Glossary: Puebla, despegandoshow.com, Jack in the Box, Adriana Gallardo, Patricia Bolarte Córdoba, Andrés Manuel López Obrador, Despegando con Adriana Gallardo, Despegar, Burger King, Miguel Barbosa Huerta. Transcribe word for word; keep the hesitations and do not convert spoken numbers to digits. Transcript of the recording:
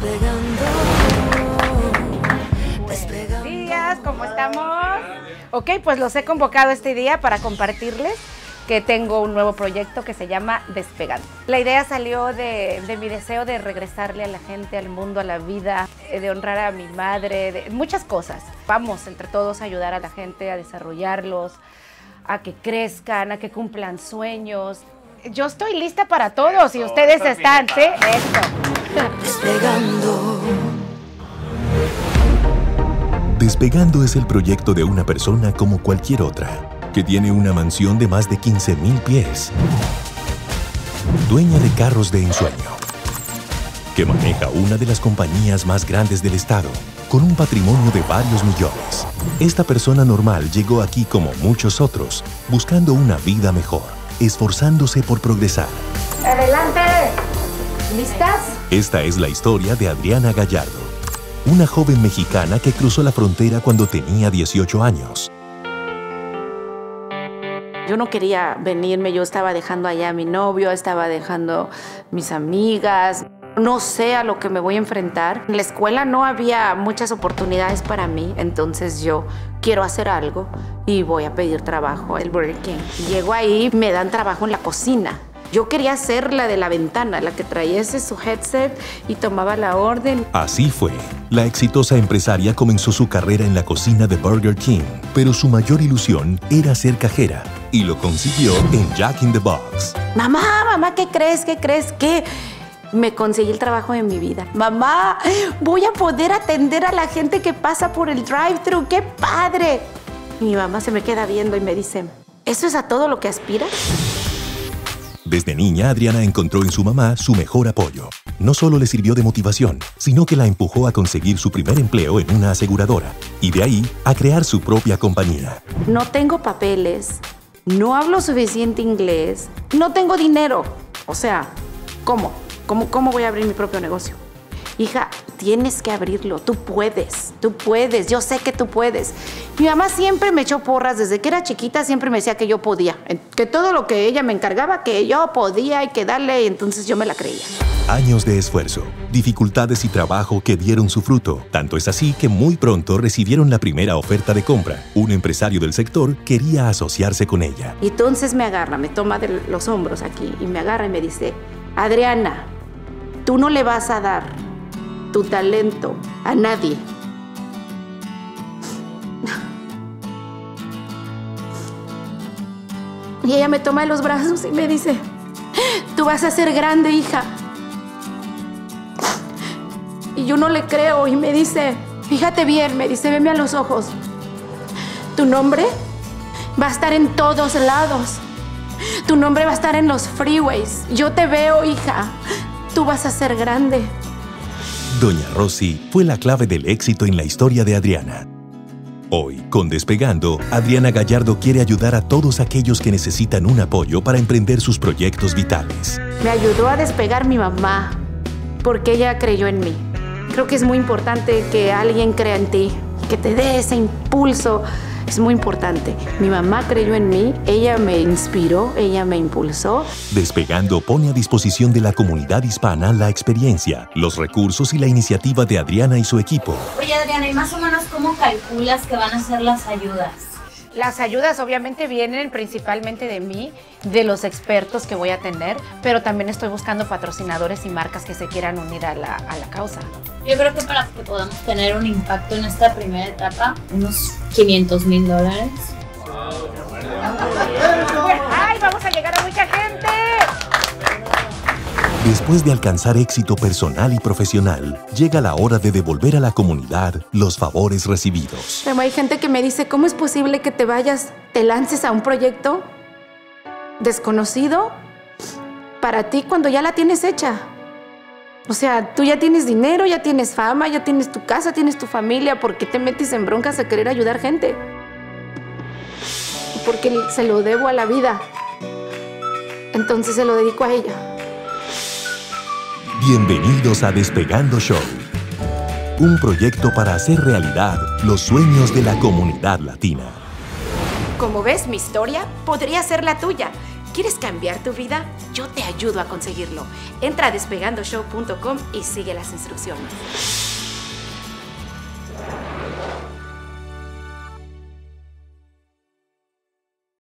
Despegando. Buenos días, ¿cómo estamos? Ok, pues los he convocado este día para compartirles que tengo un nuevo proyecto que se llama Despegando. La idea salió de, de mi deseo de regresarle a la gente, al mundo, a la vida, de honrar a mi madre, de muchas cosas. Vamos entre todos a ayudar a la gente a desarrollarlos, a que crezcan, a que cumplan sueños. Yo estoy lista para todos. Eso, y ustedes están, ¿sí? Esto. Despegando. Despegando es el proyecto de una persona como cualquier otra, que tiene una mansión de más de quince mil pies, dueña de carros de ensueño, que maneja una de las compañías más grandes del estado, con un patrimonio de varios millones. Esta persona normal llegó aquí como muchos otros, buscando una vida mejor, esforzándose por progresar. ¡Adelante! ¿Listas? Esta es la historia de Adriana Gallardo, una joven mexicana que cruzó la frontera cuando tenía dieciocho años. Yo no quería venirme, yo estaba dejando allá a mi novio, estaba dejando mis amigas. No sé a lo que me voy a enfrentar. En la escuela no había muchas oportunidades para mí, entonces yo quiero hacer algo y voy a pedir trabajo al Burger King. Llego ahí, me dan trabajo en la cocina. Yo quería ser la de la ventana, la que traía ese su headset y tomaba la orden. Así fue. La exitosa empresaria comenzó su carrera en la cocina de Burger King, pero su mayor ilusión era ser cajera. Y lo consiguió en Jack in the Box. Mamá, mamá, ¿qué crees? ¿Qué crees? ¿Qué? Me conseguí el trabajo de mi vida. Mamá, voy a poder atender a la gente que pasa por el drive-thru. ¡Qué padre! Mi mamá se me queda viendo y me dice, ¿eso es a todo lo que aspiras? Desde niña, Adriana encontró en su mamá su mejor apoyo. No solo le sirvió de motivación, sino que la empujó a conseguir su primer empleo en una aseguradora y de ahí a crear su propia compañía. No tengo papeles. No hablo suficiente inglés, no tengo dinero. O sea, ¿cómo? ¿Cómo, cómo voy a abrir mi propio negocio? Hija, tienes que abrirlo, tú puedes, tú puedes, yo sé que tú puedes. Mi mamá siempre me echó porras, desde que era chiquita siempre me decía que yo podía, que todo lo que ella me encargaba, que yo podía y que darle, y entonces yo me la creía. Años de esfuerzo, dificultades y trabajo que dieron su fruto. Tanto es así que muy pronto recibieron la primera oferta de compra. Un empresario del sector quería asociarse con ella. Y entonces me agarra, me toma de los hombros aquí y me agarra y me dice, Adriana, tú no le vas a dar tu talento a nadie. Y ella me toma de los brazos y me dice, tú vas a ser grande, hija. Y yo no le creo y me dice, fíjate bien, me dice, veme a los ojos. Tu nombre va a estar en todos lados. Tu nombre va a estar en los freeways. Yo te veo, hija. Tú vas a ser grande. Doña Rosy fue la clave del éxito en la historia de Adriana. Hoy, con Despegando, Adriana Gallardo quiere ayudar a todos aquellos que necesitan un apoyo para emprender sus proyectos vitales. Me ayudó a despegar mi mamá, porque ella creyó en mí. Creo que es muy importante que alguien crea en ti, que te dé ese impulso, es muy importante. Mi mamá creyó en mí, ella me inspiró, ella me impulsó. Despegando pone a disposición de la comunidad hispana la experiencia, los recursos y la iniciativa de Adriana y su equipo. Oye, Adriana, ¿y más o menos cómo calculas que van a ser las ayudas? Las ayudas obviamente vienen principalmente de mí, de los expertos que voy a tener, pero también estoy buscando patrocinadores y marcas que se quieran unir a la, a la causa. Yo creo que para que podamos tener un impacto en esta primera etapa, unos quinientos mil dólares. ¡Ay, vamos a llegar a mucha gente! Después de alcanzar éxito personal y profesional, llega la hora de devolver a la comunidad los favores recibidos. Pero hay gente que me dice, ¿cómo es posible que te vayas, te lances a un proyecto desconocido para ti cuando ya la tienes hecha? O sea, tú ya tienes dinero, ya tienes fama, ya tienes tu casa, tienes tu familia. ¿Por qué te metes en broncas a querer ayudar gente? Porque se lo debo a la vida. Entonces se lo dedico a ella. Bienvenidos a Despegando Show, un proyecto para hacer realidad los sueños de la comunidad latina. Como ves, mi historia podría ser la tuya. ¿Quieres cambiar tu vida? Yo te ayudo a conseguirlo. Entra a despegando show punto com y sigue las instrucciones.